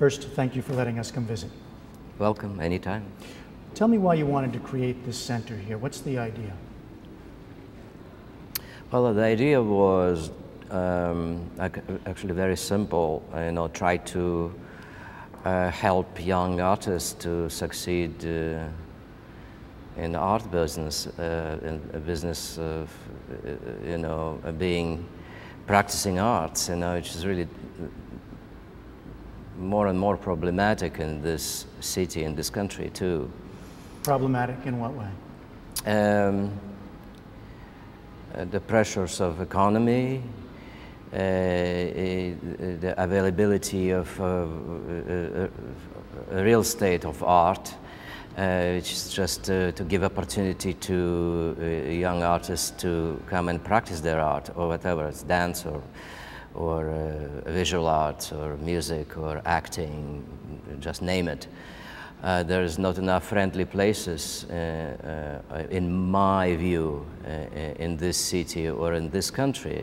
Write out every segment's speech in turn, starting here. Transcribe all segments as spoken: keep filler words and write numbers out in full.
First, thank you for letting us come visit. Welcome, anytime. Tell me why you wanted to create this center here. What's the idea? Well, the idea was um, actually very simple. You know, try to uh, help young artists to succeed uh, in art business, uh, in a business of, you know, being practicing arts. You know, which is really more and more problematic in this city, in this country too. Problematic in what way? Um, Uh, the pressures of economy, uh, uh, the availability of uh, uh, uh, real estate of art, uh, which is just uh, to give opportunity to uh, young artists to come and practice their art or whatever, it's dance or, or uh, visual arts or music or acting, just name it. Uh, there is not enough friendly places, uh, uh, in my view, uh, in this city or in this country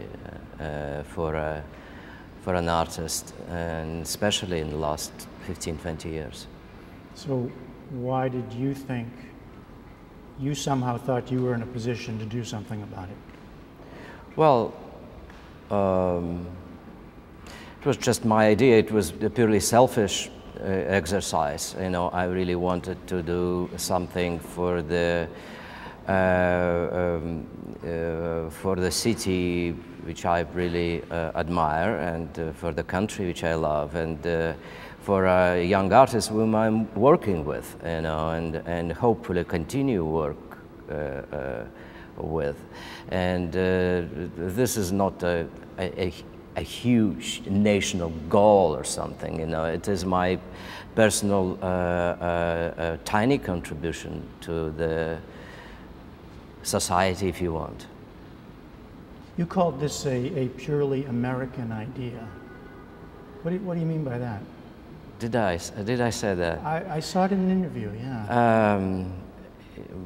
uh, for, a, for an artist, and especially in the last fifteen, twenty years. So why did you think, you somehow thought you were in a position to do something about it? Well, um, it was just my idea. It was purely selfish. Uh, exercise, you know, I really wanted to do something for the uh, um, uh, for the city, which I really uh, admire, and uh, for the country, which I love, and uh, for uh, young artists whom I'm working with, you know, and and hopefully continue work uh, uh, with. And uh, this is not a, a, a a huge national goal or something, you know. It is my personal uh, uh, uh, tiny contribution to the society, if you want. You called this a, a purely American idea. What do, what do you mean by that? Did I, did I say that? I, I saw it in an interview, yeah. Um,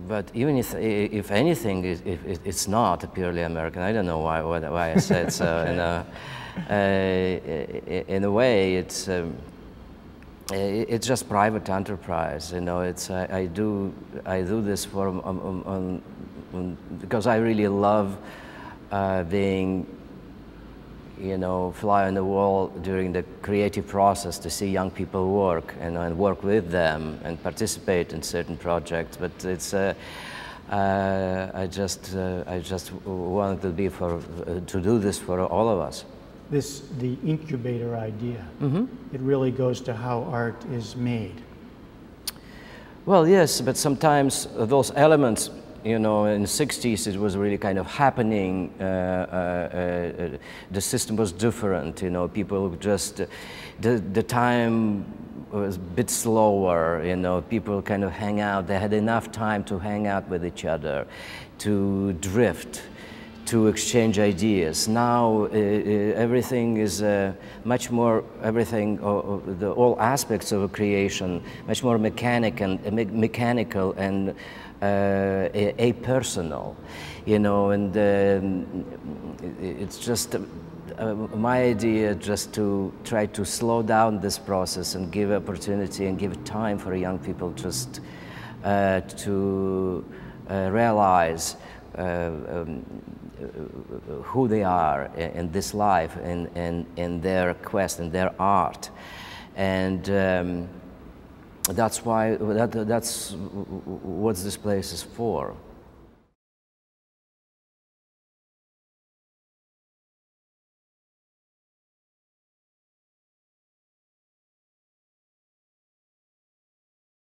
But even if, if anything, if, if it's not purely American. I don't know why, why I said so. Okay. And, uh, uh, in a way, it's um, it's just private enterprise. You know, it's I, I do I do this for on, on, on, because I really love uh, being, you know, fly on the wall during the creative process, to see young people work and, and work with them and participate in certain projects. But it's uh, uh, I just uh, I just wanted to be for uh, to do this for all of us. This the incubator idea. Mm-hmm. It really goes to how art is made. Well, yes, but sometimes those elements. You know, in the sixties, it was really kind of happening. Uh, uh, uh, the system was different. You know, people just uh, the the time was a bit slower. You know, people kind of hang out. They had enough time to hang out with each other, to drift, to exchange ideas. Now uh, everything is uh, much more everything, uh, the, all aspects of a creation, much more mechanic and, uh, me mechanical and. Uh, apersonal, you know, and uh, it's just uh, uh, my idea just to try to slow down this process and give opportunity and give time for young people just uh, to uh, realize uh, um, who they are in this life and in, in, in their quest and their art. And um, that's why, that, that's what this place is for.